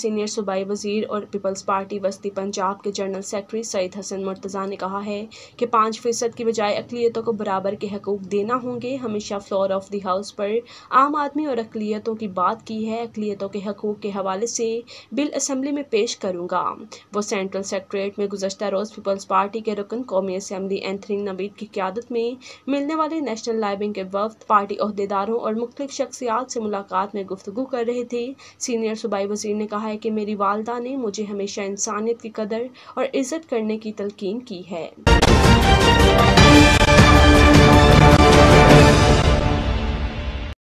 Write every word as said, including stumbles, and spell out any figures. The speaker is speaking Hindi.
सीनियर सूबाई वजीर और पीपल्स पार्टी वस्ती पंजाब के जनरल सेक्रेटरी सईद हसन मुर्तज़ा ने कहा है कि पाँच फीसद की बजाय अकलियतों को बराबर के हकूक़ देना होंगे। हमेशा फ्लोर ऑफ द हाउस पर आम आदमी और अकलियतों की बात की है। अकलियतों के हकूक़ के हवाले से बिल असम्बली में पेश करूँगा। वो सेंट्रल सेक्रेटेरिएट में गुज़श्ता रोज़ पीपल्स पार्टी के रुकन कौमी असम्बली एंथनी नबीद की क़यादत में मिलने वाले नेशनल लाइबिंग के वक्त पार्टी अहदेदारों और मुख्तलिफ शख्सियात से मुलाकात में गुफ्तगू कर रहे थे। सीनियर सूबाई वजीर ने कहा है कि मेरी वालदा ने मुझे हमेशा इंसानियत की कदर और इज़्ज़त करने की तलकीन की है।